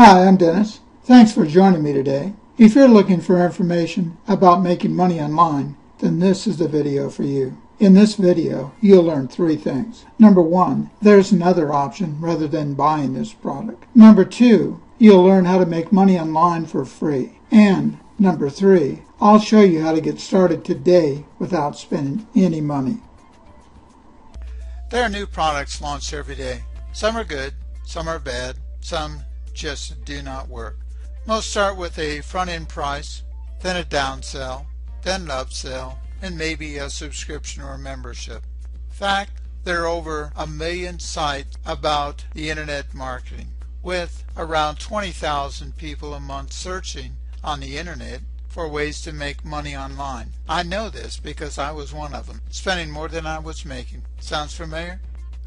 Hi, I'm Dennis. Thanks for joining me today. If you're looking for information about making money online, then this is the video for you. In this video, you'll learn three things. Number one, there's another option rather than buying this product. Number two, you'll learn how to make money online for free. And number three, I'll show you how to get started today without spending any money. There are new products launched every day. Some are good, some are bad, some just do not work. Most start with a front-end price, then a downsell, then an upsell, and maybe a subscription or a membership. In fact, there are over 1 million sites about the internet marketing, with around 20,000 people a month searching on the internet for ways to make money online. I know this because I was one of them, spending more than I was making. Sounds familiar?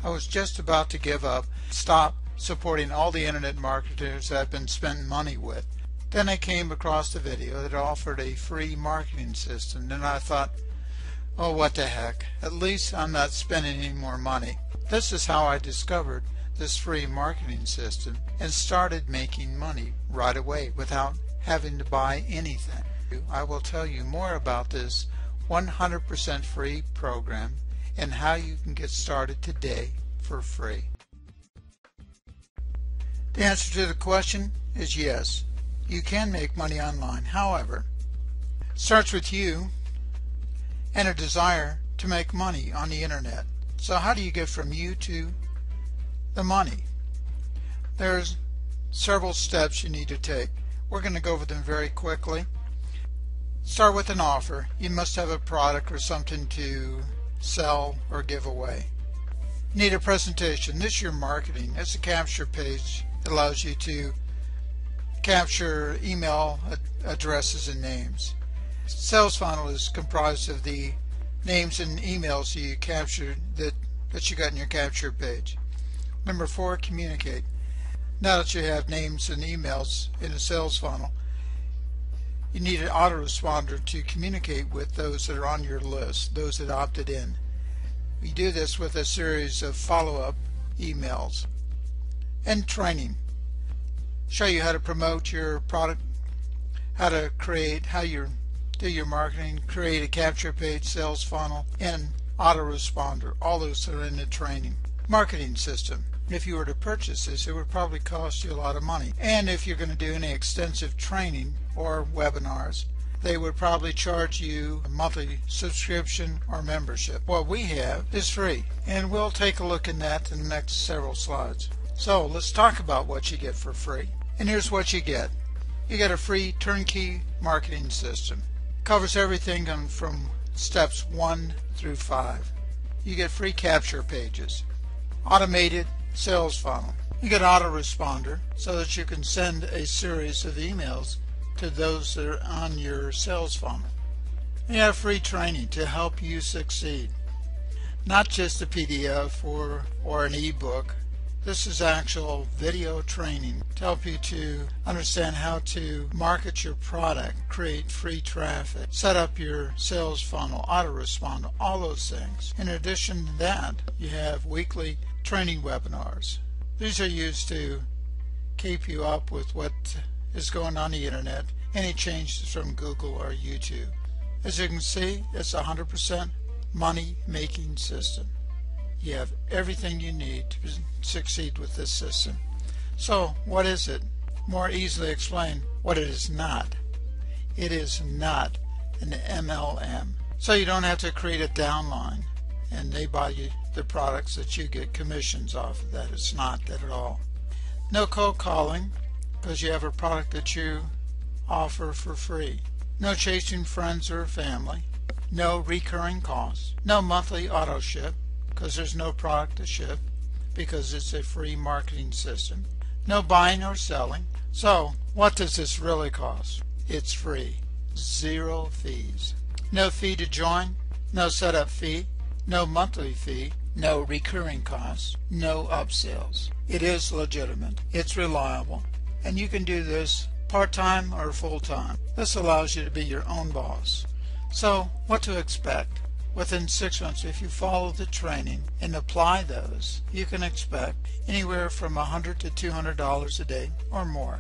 I was just about to give up, stop supporting all the internet marketers that I've been spending money with. Then I came across the video that offered a free marketing system, and I thought, oh, what the heck, at least I'm not spending any more money. This is how I discovered this free marketing system and started making money right away without having to buy anything. I will tell you more about this 100% free program and how you can get started today for free. The answer to the question is yes, you can make money online. However, it starts with you and a desire to make money on the internet. So how do you get from you to the money? There's several steps you need to take. We're going to go over them very quickly. Start with an offer. You must have a product or something to sell or give away. You need a presentation. This is your marketing. It's a capture page. It allows you to capture email addresses and names. Sales funnel is comprised of the names and emails you captured that you got in your capture page. Number four, communicate. Now that you have names and emails in a sales funnel, you need an autoresponder to communicate with those that are on your list, those that opted in. We do this with a series of follow-up emails. And training. Show you how to promote your product, how to create, how you do your marketing, create a capture page, sales funnel, and autoresponder. All those are in the training. Marketing system. If you were to purchase this, it would probably cost you a lot of money. And if you're going to do any extensive training or webinars, they would probably charge you a monthly subscription or membership. What we have is free, and we'll take a look at that in the next several slides. So let's talk about what you get for free. And here's what you get. You get a free turnkey marketing system. It covers everything from steps 1 through 5. You get free capture pages, automated sales funnel. You get autoresponder so that you can send a series of emails to those that are on your sales funnel. You have free training to help you succeed. Not just a PDF or an ebook. This is actual video training to help you to understand how to market your product, create free traffic, set up your sales funnel, autoresponder, all those things. In addition to that, you have weekly training webinars. These are used to keep you up with what is going on the internet, any changes from Google or YouTube. As you can see, it's 100% money-making system. You have everything you need to succeed with this system. So what is it? More easily explain what it is not. It is not an MLM. So you don't have to create a downline and they buy you the products that you get commissions off of that. It's not that at all. No cold calling, because you have a product that you offer for free. No chasing friends or family. No recurring costs. No monthly auto ship, because there's no product to ship, because it's a free marketing system. No buying or selling. So what does this really cost? It's free. Zero fees. No fee to join. No setup fee. No monthly fee. No recurring costs. No upsells. It is legitimate. It's reliable. And you can do this part-time or full-time. This allows you to be your own boss. So what to expect? within 6 months, if you follow the training and apply those, you can expect anywhere from $100 to $200 a day or more.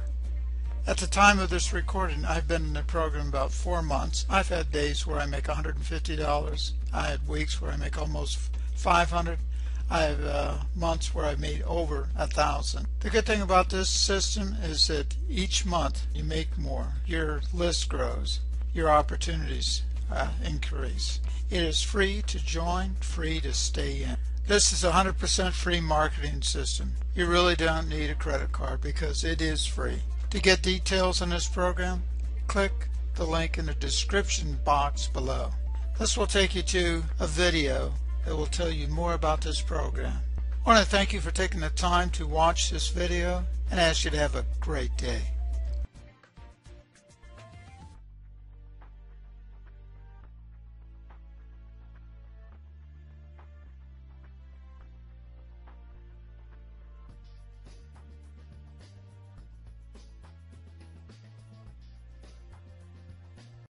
At the time of this recording, I've been in the program about 4 months. I've had days where I make $150. I had weeks where I make almost $500. I have months where I made over $1,000. The good thing about this system is that each month you make more. Your list grows. Your opportunities increase. It is free to join, free to stay in. This is a 100% free marketing system. You really don't need a credit card because it is free. To get details on this program, click the link in the description box below. This will take you to a video that will tell you more about this program. I want to thank you for taking the time to watch this video and ask you to have a great day.